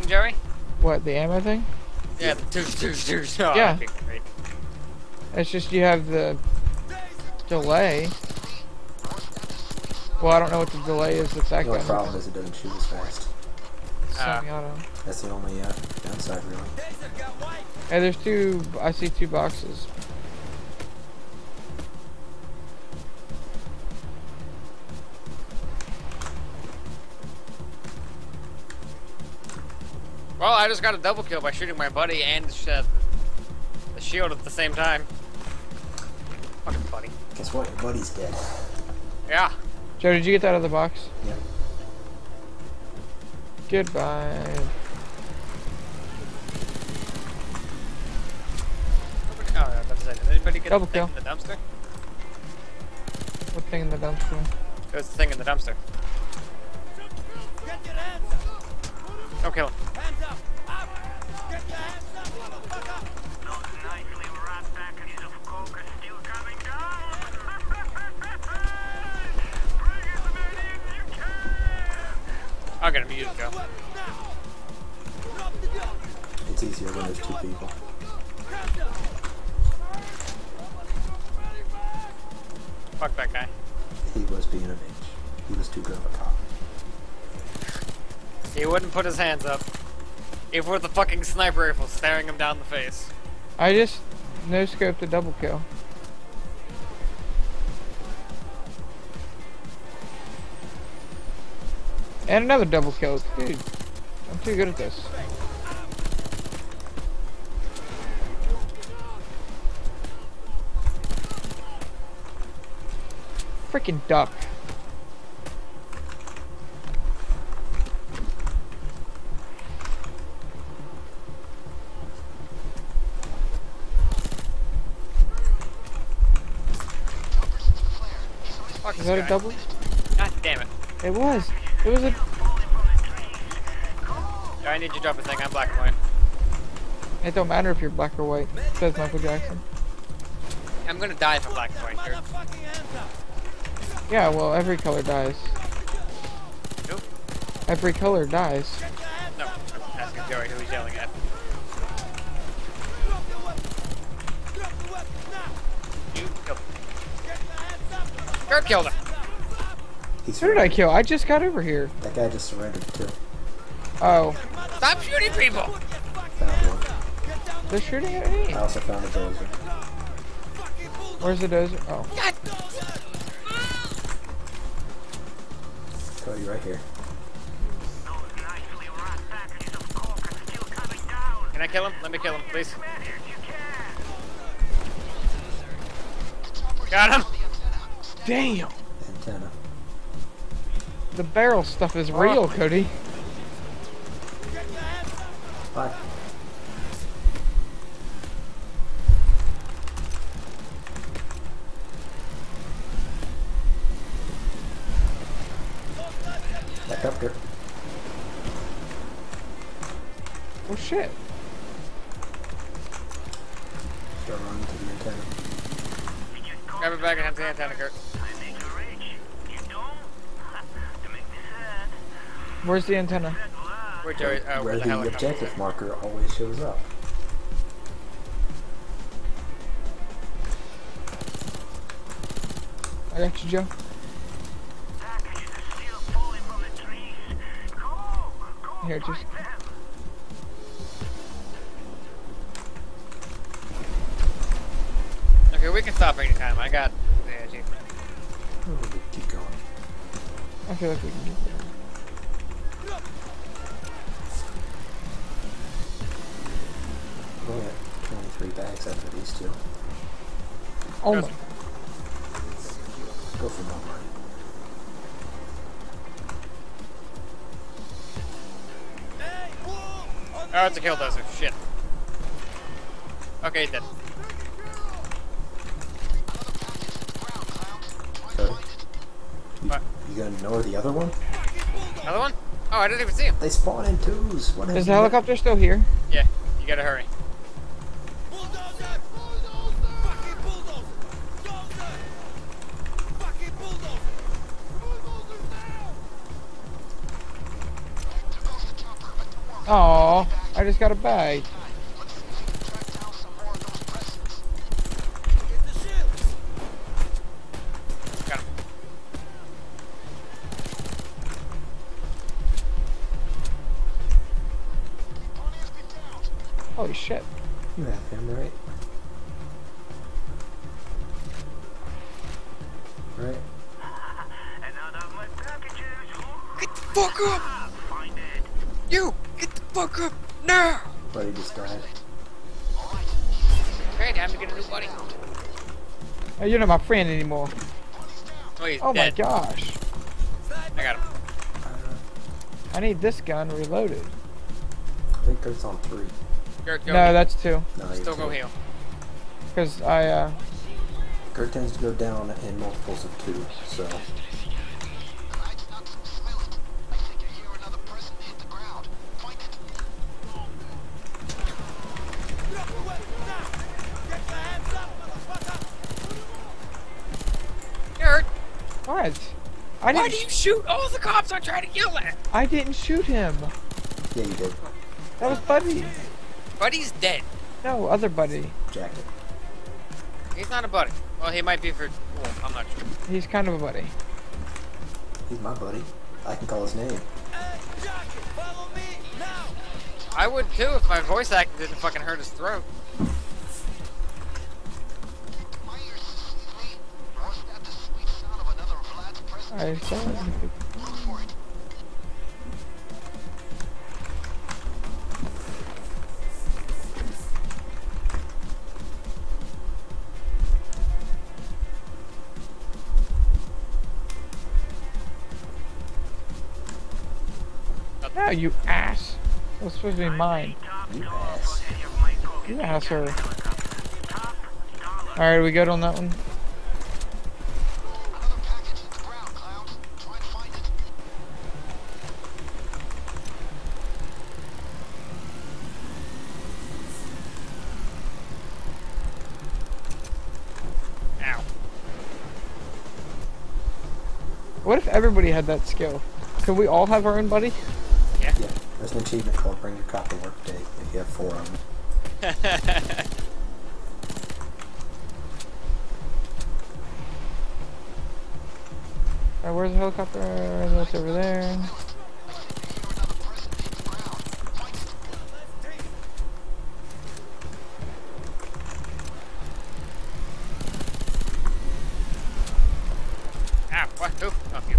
thing, Joey? What, the ammo thing? Yeah, there's no. Yeah. Great. It's just you have the delay. Well, I don't know what the delay is that's active. The problem is it doesn't shoot as fast. Semi-auto. That's the only downside, really. Hey, there's two. I see two boxes. Well, I just got a double kill by shooting my buddy and the shield at the same time. Fucking buddy. Guess what? Your buddy's dead. Yeah. Joe, did you get that out of the box? Yeah. Goodbye. Nobody, oh, that's it. Did anybody get the thing in the dumpster? What thing in the dumpster? It was the thing in the dumpster. Get your hands up. Don't kill him. Hands up. Up. Get your hands up, motherfucker. Not nicely, rat packages of coke are still coming down. I'm gonna mute it, Joe. It's easier when there's two people. Fuck that guy. He was being a bitch. He was too good of a cop. He wouldn't put his hands up. Even with a fucking sniper rifle staring him down in the face. I just no-scoped a double kill. And another double kill. Dude, I'm too good at this. Freaking duck. Is that a double? God damn it. It was. It was a... I need you to drop a thing, I'm black and white. It don't matter if you're black or white, says Michael Jackson. I'm gonna die if I'm black and white here. Yeah, well, every color dies. Nope. Every color dies. No, I'm asking Joey who he's yelling at. You killed him. Kurt killed him! Who did I kill? I just got over here. That guy just surrendered too. Oh. Stop shooting people! Found one. They're shooting at me. I also found a dozer. Where's the dozer? Oh. God. Cody, right here. Can I kill him? Let me kill him, please. Got him! Damn! Antenna. The barrel stuff is real, Cody. Bye. Back up here. Oh shit. Start running to the antenna. Grab it back and have the antenna, Kurt. Where's the antenna? Where the objective marker always shows up. I got you, Joe. Here, just... Okay, we can stop anytime. I got the energy. Keep going. I feel like we can keep going. We'll get 23 bags after these two. Oh my. Go for more money. Oh, it's a kill dozer. Shit. Okay, dead. What? You gonna know the other one? Another one? Oh, I didn't even see him. They spawn in twos. What is the helicopter still here? Yeah, you gotta hurry. Bulldozer! Bulldozer! Fucking bulldozer! Bulldozer! Fucking bulldozer! Bulldozer now! Took off the chopper at the wall. Aww, I just got a bag. Holy shit. You have him, right? Right? And out of my packages. Get the fuck up! Find it. You! Get the fuck up! Now! Buddy just died. Great, I'm gonna do buddy. Oh, you're not my friend anymore. Oh, he's dead. My gosh. I got him. I need this gun reloaded. I think it's on 3. Kurt, go heal. That's 2. No, still go heal. Because I, Kurt tends to go down in multiples of 2, so. I think I hear another person hit the ground. Find it. Get your hands up, motherfucker. Kurt! What? Why do you shoot all the cops I'm trying to kill at? I didn't shoot him. Yeah, you did. That was Buddy. Buddy's dead. No, other Buddy. Jacket. He's not a buddy. Well, he might be for... Well, I'm not sure. He's kind of a buddy. He's my buddy. I can call his name. Jacket, follow me now. I would too if my voice actor didn't fucking hurt his throat. I saw it. No, you ass. That was supposed to be mine. You ass. You asser. Alright, we good on that one? Ow. What if everybody had that skill? Could we all have our own buddy? Yeah, there's an achievement called Bring Your Cop to Work Day if you have 4 of them. Alright, where's the helicopter? That's over there. Ah, what? Who? Oh, you.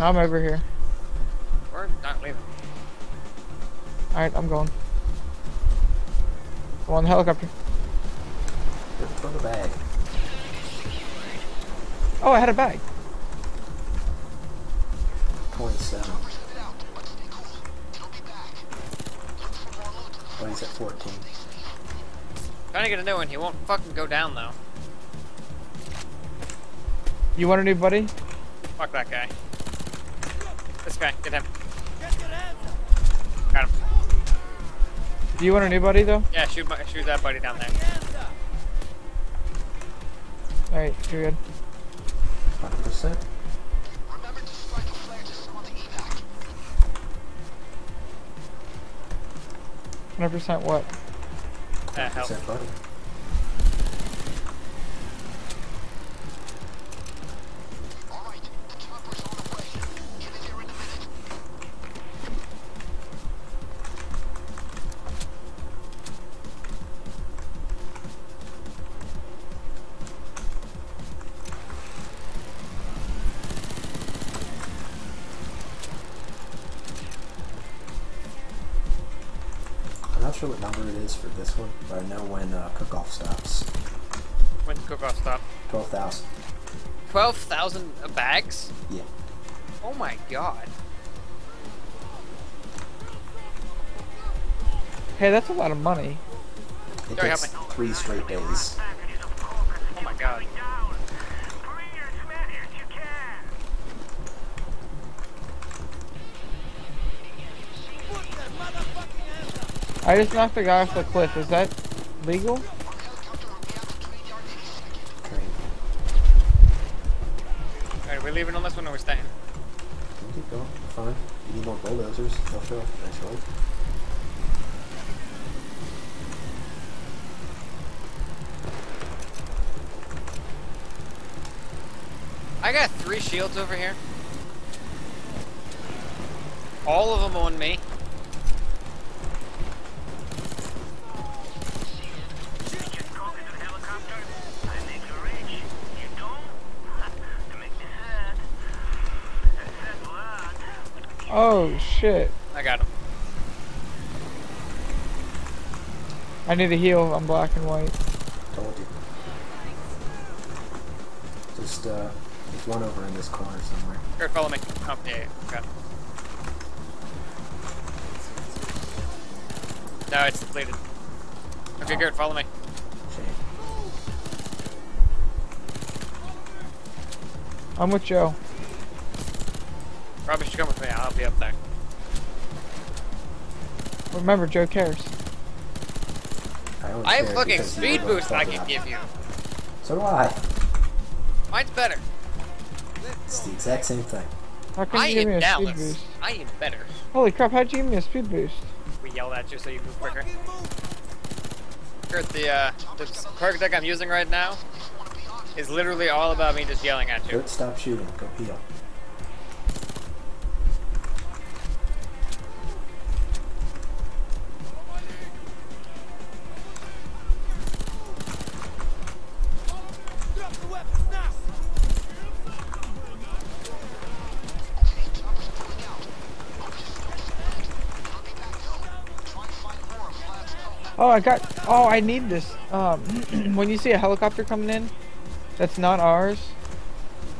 I'm over here. We're not leaving. Alright, I'm going. I'm on the helicopter. Look on the bag. Oh, I had a bag. 27. But he's at 14. Trying to get a new one. He won't fucking go down though. You want a new buddy? Fuck that guy. This guy, get him. Got him. Do you want a new buddy though? Yeah, shoot that buddy down there. Alright, you're good. 100%. Remember to strike a flare to summon the evac. 100% what? That helps. What number it is for this one, but I know when cook-off stops. When did cook-off stop? 12,000. 12,000 bags? Yeah. Oh my god. Hey, that's a lot of money. It takes 3 straight days. Oh my god. I just knocked the guy off the cliff. Is that legal? we leaving on this one or are we staying? Keep going, fine. You need more bulldozers, they'll show up eventually. I got 3 shields over here. All of them on me. Oh shit. I got him. I need a heal, I'm black and white. Told you. There's one over in this corner somewhere. Here, follow me. Oh, yeah, okay. No, it's depleted. Okay, good, follow me. Shit. I'm with Joe. Probably should come with me, I'll be up there. Remember, Joe cares. I have fucking speed boost I can give you. So do I. Mine's better. It's the exact same thing. How can you give me a speed boost? I am better. Holy crap, how'd you give me a speed boost? We yelled at you so you move quicker. The perk deck I'm using right now is literally all about me just yelling at you. Don't stop shooting, go heal. Oh, I need this. When you see a helicopter coming in, that's not ours,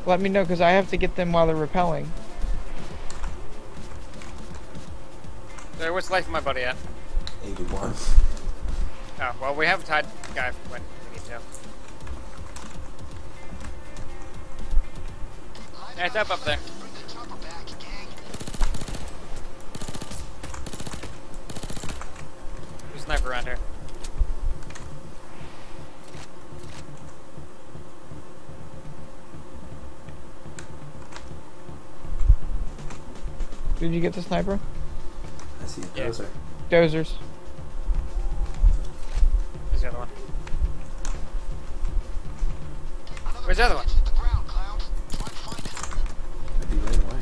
let me know, because I have to get them while they're rappelling. So what's life of my buddy at? 81. Oh, well, we have tied the guy when we need to. Yeah, it's up there. Sniper around here. Did you get the sniper? I see a dozer. Yeah. Dozers. Where's the other one? Where's the other one? I'd be right away.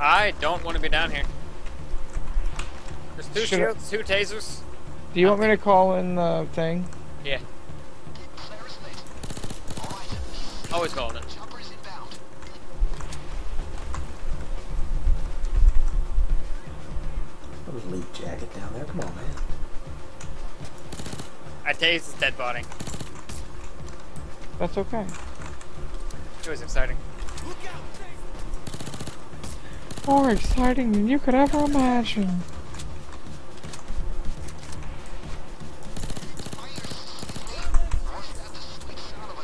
I don't want to be down here. There's 2 shields, 2 tasers. Do you want me to call in the thing? Yeah. Always call it in. Little League jacket down there, come on, man. I tased his dead body. That's okay. It was exciting. More exciting than you could ever imagine.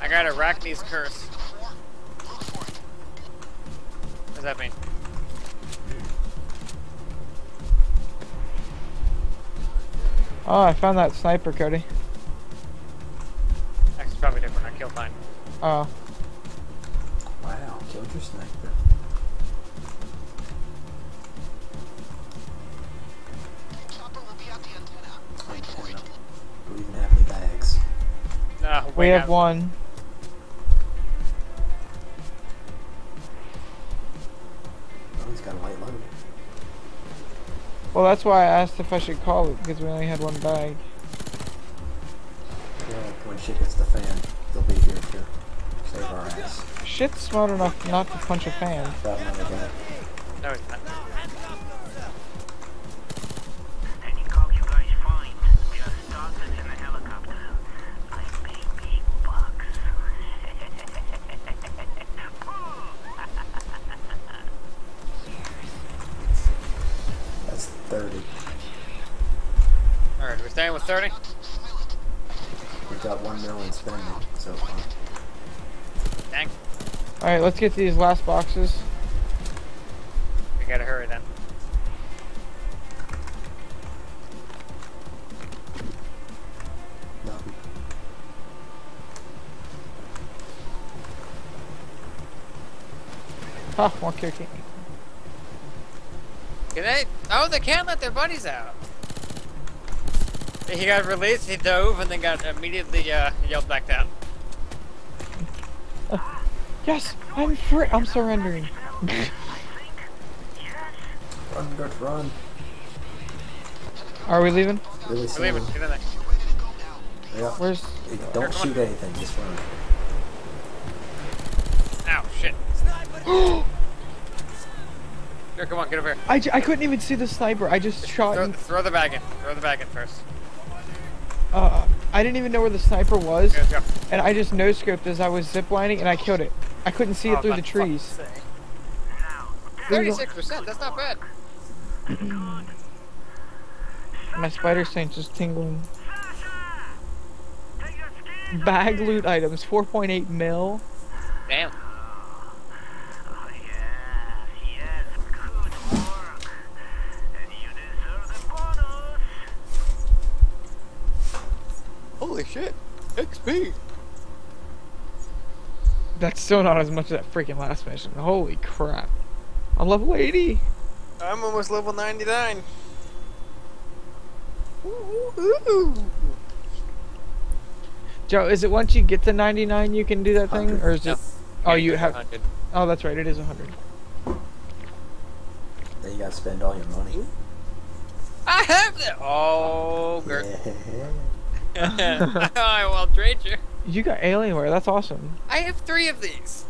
I got Arachne's curse. What does that mean? Oh, I found that sniper, Cody. That's probably different. I killed mine. Oh. Wow, killed your sniper. We even have any bags. No, we have one. Well, that's why I asked if I should call it, because we only had one bag. Yeah, when shit hits the fan, they'll be here to save our ass. Shit's smart enough not to punch a fan. No, he's not. Staying with 30? We've got 1 million spending so far. Dang. Alright, let's get to these last boxes. We gotta hurry then. No. Ha, more kicking. Can they? Oh, they can't let their buddies out. He got released, he dove, and then got immediately yelled back down. Yes, I'm free. I'm surrendering. Run, Gert, run. Are we leaving? Really we're leaving. Get in there. Yeah. Where's? Don't shoot anything. Just run. Ow, shit. Here, come on, get over here. I couldn't even see the sniper. I just shot. Throw the bag in. Throw the bag in first. I didn't even know where the sniper was, okay, and I just no-scoped as I was ziplining, and I killed it. I couldn't see it through the trees. 36%, that's not bad. My spider sense is tingling. Bag loot items, 4.8 mil. Damn. Holy shit, XP! That's still not as much as that freaking last mission. Holy crap. I'm level 80! I'm almost level 99. Ooh. Joe, is it once you get to 99 you can do that thing? 100. Or is it... No. Oh, you have... 100. Oh, that's right, it is 100. Then you gotta spend all your money. I have that! Oh, girl. Yeah. I will trade you. You got Alienware, that's awesome. I have 3 of these.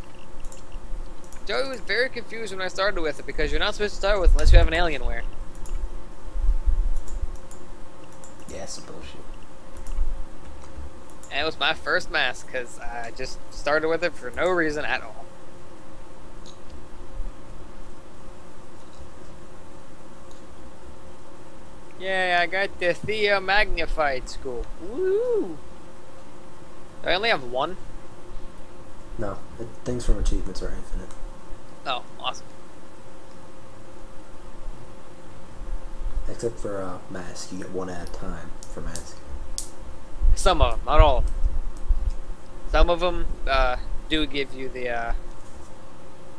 Joey was very confused when I started with it because you're not supposed to start with unless you have an Alienware. Yeah, some bullshit. And it was my first mask because I just started with it for no reason at all. Yeah, I got the Theo Magnified Scope. Woo! Do I only have 1? No, things from achievements are infinite. Oh, awesome. Except for mask, you get 1 at a time for mask. Some of them, not all of them. Some of them do give you the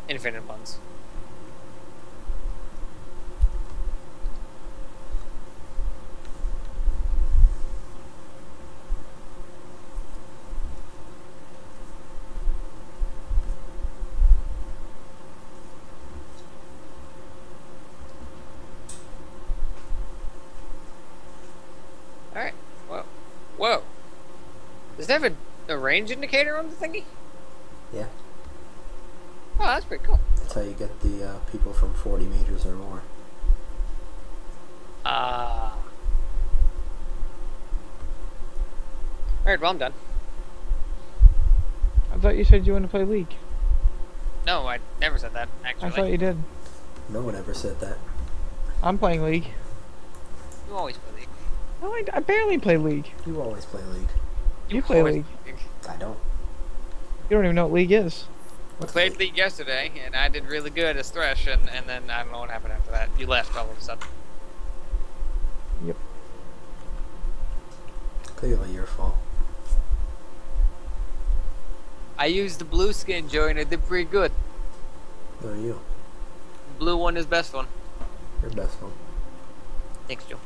infinite ones. Whoa. Does it have a range indicator on the thingy? Yeah. Oh, that's pretty cool. That's how you get the people from 40 meters or more. Alright, well, I'm done. I thought you said you wanted to play League. No, I never said that, actually. I thought you did. No one ever said that. I'm playing League. You always play League. No, I barely play League. You always play League. You play League. I don't. You don't even know what League is. We played League yesterday, and I did really good as Thresh, and then I don't know what happened after that. You left all of a sudden. Yep. Clearly your fault. I used the blue skin, Joey, and it did pretty good. What are you? Blue one is best one. Your best one. Thanks, Joe.